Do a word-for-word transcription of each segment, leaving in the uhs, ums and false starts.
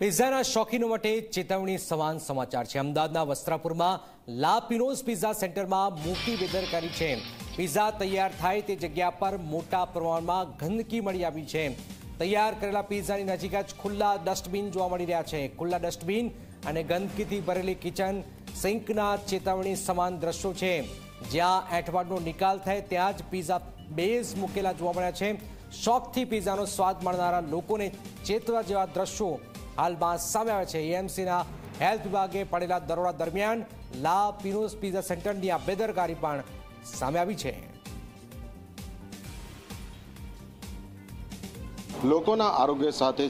પીઝાના શોખીનો માટે ચેતવણી સમાન સમાચાર છે। અમદાવાદના વસ્ત્રાપુરમાં લા પિનોઝ પીઝા સેન્ટરમાં મોટી બેદરકારી છે। પીઝા તૈયાર થાય તે જગ્યા પર મોટા પ્રમાણમાં ગંદકી મળી આવી છે। તૈયાર કરેલા પીઝાની નજીક જ ખુલ્લા ડસ્ટબિન જોવા મળી રહ્યા છે। ખુલ્લા ડસ્ટબિન અને ગંદકીથી ભરેલી કિચન સિંકના ચેતવણી સમાન દ્રશ્યો છે। જ્યાં એઠવાડનો નિકાલ થાય ત્યાં જ પીઝા બેઝ મૂકેલા જોવા મળ્યા છે। શોખથી પીઝાનો સ્વાદ માણનારા લોકોને ચેતવા જેવા દ્રશ્યો હાલમાં સામે આવે છે। એએમસીના હેલ્થ વિભાગે પડેલા દરોડા દરમિયાન લા પિનોઝ પીઝા સેન્ટરની આ બેદરકારી પણ સામે આવી છે। લોકોના આરોગ્ય સાથે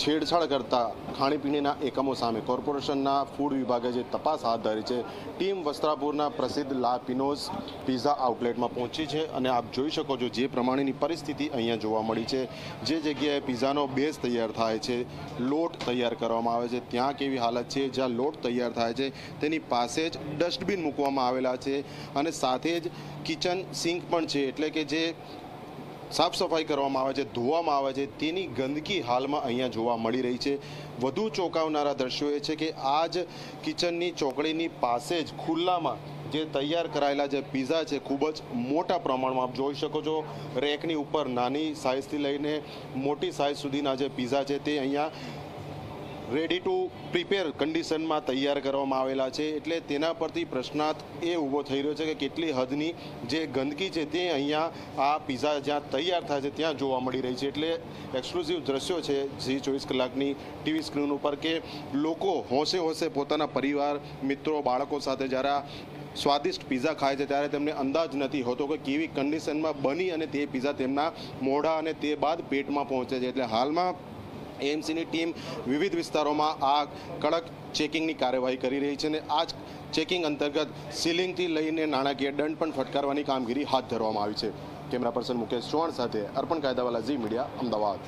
छेड़छाड़ करता खाणीपीणीना एकमों सामे कॉर्पोरेशनना फूड विभागे जे तपास हाथ धरी है। टीम वस्त्रापुरना प्रसिद्ध ला पिनोज पीझा आउटलेट में पहुंची है और आप जोई शको जो जे प्रमाणेनी परिस्थिति अहींया जोवा मळी छे। जे जग्याए पीझानो बेस तैयार थाय छे, लोट तैयार करवामां आवे छे, त्यां केवी हालत छे। ज्यां लोट तैयार थाय छे तेनी पासे ज डस्टबीन मूकवामां आवेला छे अने साथे ज किचन सिंक पण छे, एटले के जे साफ सफाई करवामां आवे छे, धोवामां आवे छे, तेनी गंदगी हाल में अहींया जोवा मळी रही है। वधु चौंकावनारा दृश्यो ए छे के आज किचननी चौकड़ीनी पासे ज खुला में जे तैयार करायेला जे पीज़ा है खूब ज मोटा प्रमाण में आप जोई शको छो। रेकनी उपर नानी साइजथी लईने मोटी साइज सुधीना जे पीज़ा है ते अहींया रेडी टू प्रिपेर कंडीशन में तैयार करवामां आवेला छे। एटले तेना परथी प्रश्नार्थ ए ऊभो थई रह्यो छे के केटली हदनी जे गंदगी छे ते अहींया आ पीझा ज्यां तैयार थाय छे त्यां जोवा मळी रही छे। एटले एक्सक्लूसिव दृश्यो छे जी चोवीस कलाकनी टीवी स्क्रीन पर के लोको होंसे होंसे पोताना परिवार मित्रों बाळको साथे ज्यारे स्वादिष्ट पीज़ा खाए छे त्यारे तेमने अंदाज नथी होतो के केवी कंडीशन में बनी अने ते पीज़ा तेमना मोढा अने ते बाद पेट में पहोंचे छे। एटले हालमां एएमसी की टीम विविध विस्तारों में आ कड़क चेकिंग की कार्यवाही करी रही है। आज चेकिंग अंतर्गत सीलिंग थी लईने नाणाकीय दंड पण फटकारवानी कामगीरी हाथ धरवामां आवी छे। कैमरा पर्सन मुकेश चौहान साथे अर्पण कायदावाला जी मीडिया अमदावाद।